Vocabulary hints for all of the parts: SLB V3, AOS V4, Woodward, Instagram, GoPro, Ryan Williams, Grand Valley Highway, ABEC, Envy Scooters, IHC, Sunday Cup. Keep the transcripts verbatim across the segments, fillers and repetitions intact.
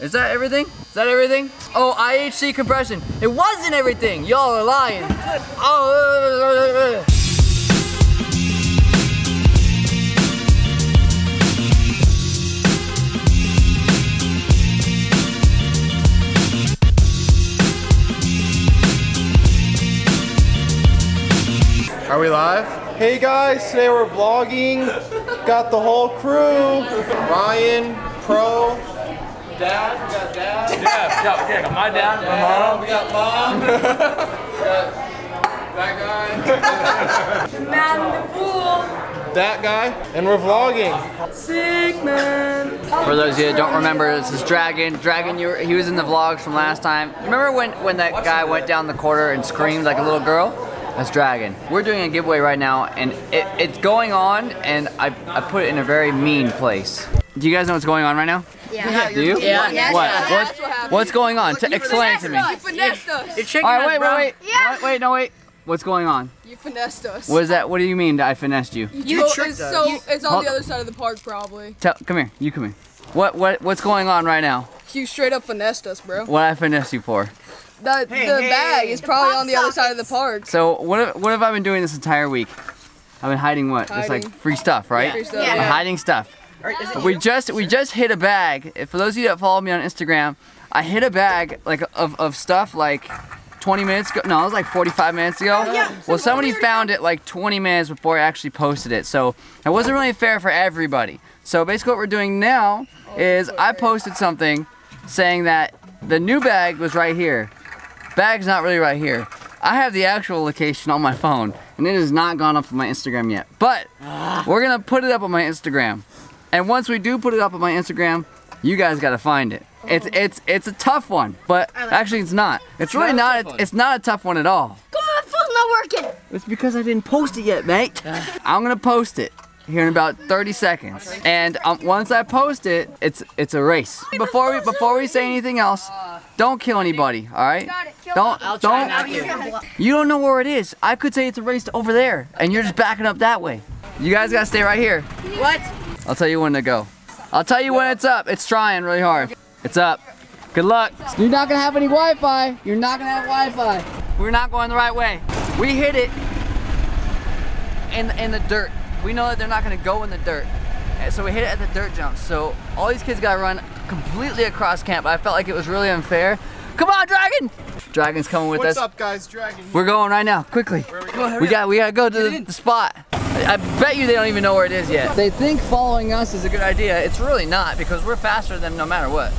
Is that everything? Is that everything? Oh, I H C compression. It wasn't everything. Y'all are lying. Oh. Are we live? Hey guys, today we're vlogging. Got the whole crew. Ryan, Pro, Dad, we got Dad. Dad. Yeah, yeah, got my dad, my mom. We got Mom. We got that guy. Man in the pool. That guy. And we're vlogging. Sick man. For those of you that don't remember, this is Dragon. Dragon, you were, he was in the vlogs from last time. Remember when, when that guy went down the quarter and screamed like a little girl? That's Dragon. We're doing a giveaway right now, and it, it's going on, and I, I put it in a very mean place. Do you guys know what's going on right now? Yeah. Do you? Yeah. yeah. What? Yeah. What? What? What's going on? Look, explain to me. You finessed us. You're tricking us, bro. All right, wait, wait, wait. Yeah. What? Wait, no, wait. What's going on? You finessed us. What is that? What do you mean I finessed you? You, you tricked us. So it's on the other side of the park, probably. Tell, come here. You come here. What? What? What's going on right now? You straight up finessed us, bro. What I finessed you for? The, hey, the hey, bag is the probably on the sockets. Other side of the park. So what have, what have I been doing this entire week? I've been hiding what? Hiding. It's like free stuff, right? Yeah. Free stuff. Yeah. Yeah. Hiding stuff. Right, is it we you? just we just hit a bag. For those of you that follow me on Instagram, I hit a bag like of, of stuff like twenty minutes ago. No, it was like forty-five minutes ago. Oh, yeah. Well, somebody found it like twenty minutes before I actually posted it. So it wasn't really fair for everybody. So basically what we're doing now oh, is sorry. I posted something saying that the new bag was right here. Bag's not really right here. I have the actual location on my phone, and it has not gone up on my Instagram yet. But we're gonna put it up on my Instagram, and once we do put it up on my Instagram, you guys gotta find it. Oh. It's it's it's a tough one, but like actually it's not. It's, it's really not. not a, it's not a tough one at all. Come on, my phone's not working. It's because I didn't post it yet, mate. I'm gonna post it here in about thirty seconds, and um, once I post it, it's it's a race. Before we before we say anything else. Don't kill anybody, all right? Don't, I'll don't. Try you don't know where it is. I could say it's a race to over there, and you're just backing up that way. You guys gotta stay right here. What? I'll tell you when to go. I'll tell you when it's up. It's trying really hard. It's up. Good luck. You're not gonna have any Wi-Fi. You're not gonna have Wi-Fi. We're not going the right way. We hit it in in the dirt. We know that they're not gonna go in the dirt. So we hit it at the dirt jump. So all these kids gotta run completely across camp. I felt like it was really unfair. Come on, Dragon! Dragon's coming with What's us. What's up, guys? Dragon. We're going right now, quickly. Where are we going? We got, we gotta go to the, the spot. I, I bet you they don't even know where it is yet. They think following us is a good idea. It's really not because we're faster than them no matter what.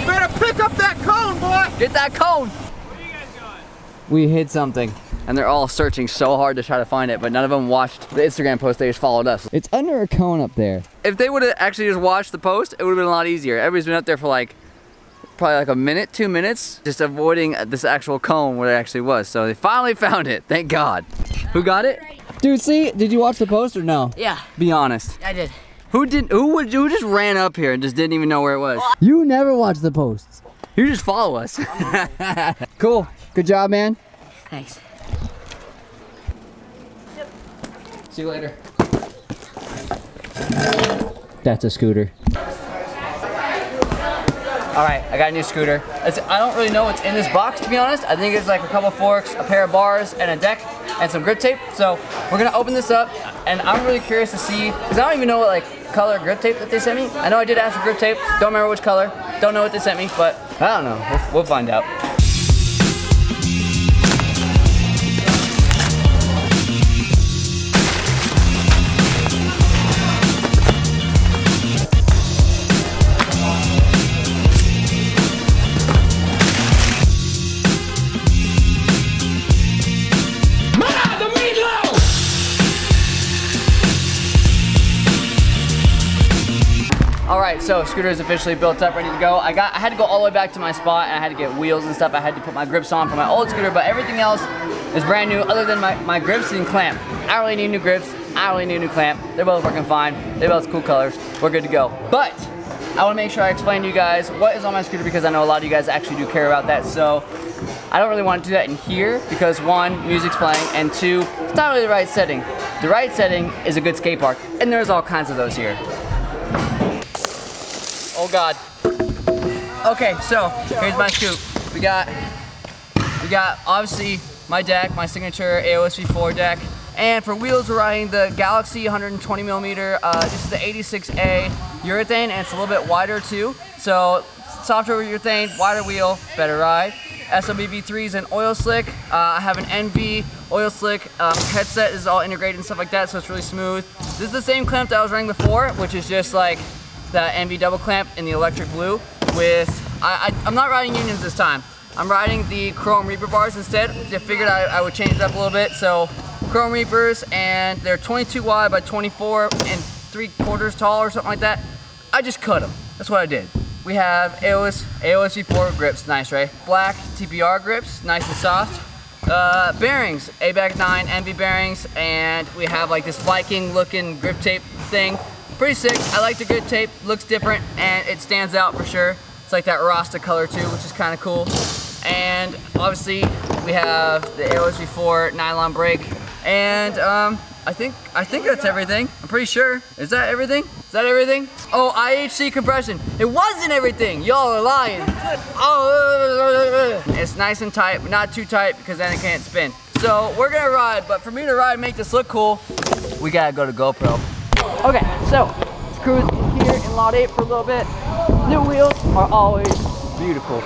You better pick up that cone, boy! Get that cone! Where are you guys going? We hid something. And they're all searching so hard to try to find it, but none of them watched the Instagram post, they just followed us. It's under a cone up there. If they would've actually just watched the post, it would've been a lot easier. Everybody's been up there for like, probably like a minute, two minutes, just avoiding this actual cone where it actually was. So they finally found it, thank God. Who got it? Dude, see, did you watch the post or no? Yeah. Be honest. I did. Who didn't, who, would, who just ran up here and just didn't even know where it was? You never watch the posts. You just follow us. Cool, good job, man. Thanks. See you later. That's a scooter. All right, I got a new scooter. It's, I don't really know what's in this box, to be honest. I think it's like a couple forks, a pair of bars, and a deck, and some grip tape. So we're gonna open this up, and I'm really curious to see, because I don't even know what like color grip tape that they sent me. I know I did ask for grip tape, don't remember which color, don't know what they sent me, but I don't know, we'll, we'll find out. So scooter is officially built up, ready to go. I got, I had to go all the way back to my spot, and I had to get wheels and stuff. I had to put my grips on for my old scooter, but everything else is brand new other than my, my grips and clamp. I really need new grips, I really need a new clamp. They're both working fine, they're both cool colors. We're good to go. But I wanna make sure I explain to you guys what is on my scooter because I know a lot of you guys actually do care about that. So I don't really wanna do that in here because one, music's playing, and two, it's not really the right setting. The right setting is a good skate park, and there's all kinds of those here. Oh God. Okay, so here's my scoop. We got, we got obviously my deck, my signature A O S V four deck. And for wheels, we're riding the Galaxy one hundred twenty millimeter. Uh, this is the eighty-six A urethane, and it's a little bit wider too. So softer urethane, wider wheel, better ride. S L B V three is an oil slick. Uh, I have an Envy oil slick um, headset. This is all integrated and stuff like that, so it's really smooth. This is the same clamp that I was running before, which is just like the Envy double clamp in the electric blue. With I, I, I'm not riding unions this time. I'm riding the chrome reaper bars instead. I figured I, I would change it up a little bit. So chrome reapers, and they're twenty-two wide by twenty-four and three quarters tall or something like that. I just cut them. That's what I did. We have A O S V four grips, nice, right? Black T P R grips, nice and soft. Uh, bearings, A B E C nine Envy bearings, and we have like this Viking looking grip tape thing. Pretty sick, I like the grip tape, looks different, and it stands out for sure. It's like that Rasta color too, which is kind of cool. And obviously, we have the A O S V four nylon brake, and um, I think I think that's everything. I'm pretty sure. Is that everything? Is that everything? Oh, I H C compression. It wasn't everything. Y'all are lying. Oh, it's nice and tight, but not too tight because then it can't spin. So we're gonna ride, but for me to ride and make this look cool, we gotta go to GoPro. Okay, so let's cruise here in Lot eight for a little bit. New wheels are always beautiful.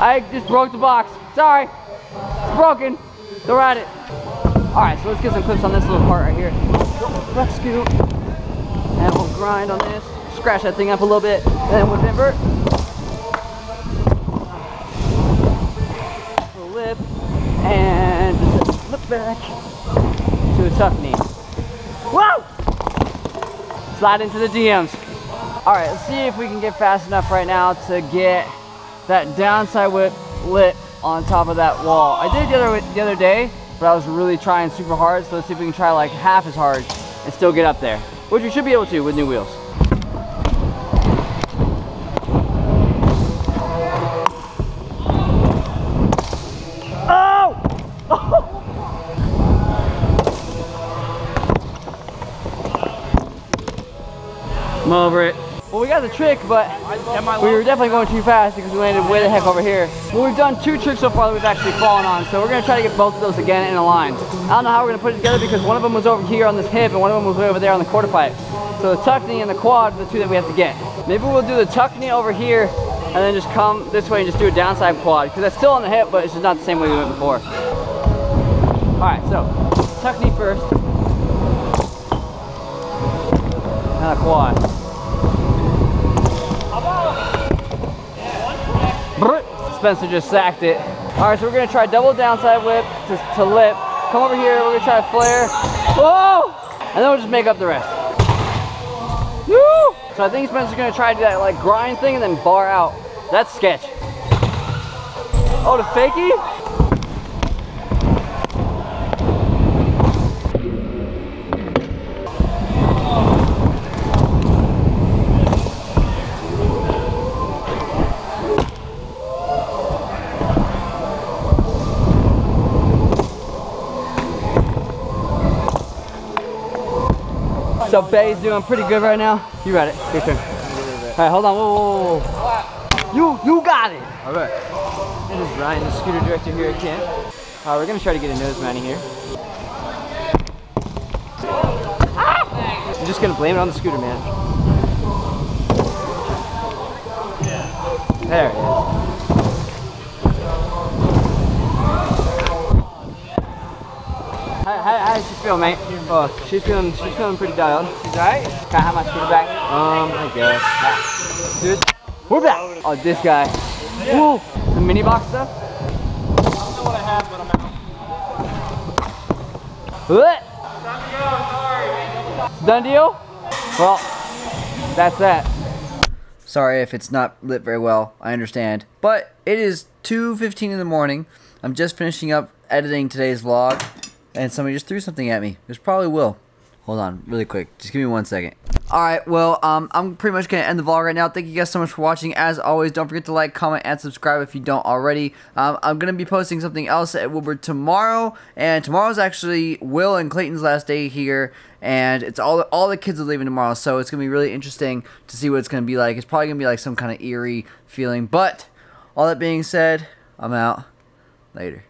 I just broke the box. Sorry. It's broken. Go ride it. Alright, so let's get some clips on this little part right here. Let's scoot. And we'll grind on this. Scratch that thing up a little bit. And then we'll invert. We'll lip. And just flip back to a tough knee. Whoa! Slide into the D Ms. Alright, let's see if we can get fast enough right now to get that downside whip lip on top of that wall. I did it the other, the other day, but I was really trying super hard, so let's see if we can try like half as hard and still get up there, which we should be able to with new wheels. Oh! I'm over it. Well, we got the trick, but we were definitely going too fast because we landed way the heck over here. Well, we've done two tricks so far that we've actually fallen on, so we're going to try to get both of those again in a line. I don't know how we're going to put it together because one of them was over here on this hip and one of them was way over there on the quarter pipe. So the tuck knee and the quad are the two that we have to get. Maybe we'll do the tuck knee over here and then just come this way and just do a downside quad because that's still on the hip, but it's just not the same way we went before. Alright, so tuck knee first. And a quad. Spencer just sacked it. All right, so we're gonna try double downside whip to, to lip. Come over here, we're gonna try to flare. Whoa! And then we'll just make up the rest. Woo! So I think Spencer's gonna try to do that like grind thing and then bar out. That's sketch. Oh, the fakie? So Bay's doing pretty good right now. You got it. Your turn. Alright, hold on. Whoa, whoa, whoa. You, you got it. Alright. This is Ryan, the scooter director here at camp. Uh, we're going to try to get a nose mounting here. Ah! I'm just going to blame it on the scooter, man. There it is. How does she feel, mate? Oh, she's feeling, she's feeling pretty dialed. She's alright? Can I have my scooter back? Um, I guess. Dude, we're back! Oh, this guy. Whoa! The mini box stuff? I don't know what I have, but I'm out. What? Done deal, sorry. Done deal? Well, that's that. Sorry if it's not lit very well, I understand. But it is two fifteen in the morning. I'm just finishing up editing today's vlog. And somebody just threw something at me. There's probably will. Hold on, really quick. Just give me one second. Alright, well, um, I'm pretty much going to end the vlog right now. Thank you guys so much for watching. As always, don't forget to like, comment, and subscribe if you don't already. Um, I'm going to be posting something else at Woodward tomorrow, and tomorrow's actually Will and Clayton's last day here, and it's all, all the kids are leaving tomorrow, so it's going to be really interesting to see what it's going to be like. It's probably going to be like some kind of eerie feeling, but all that being said, I'm out. Later.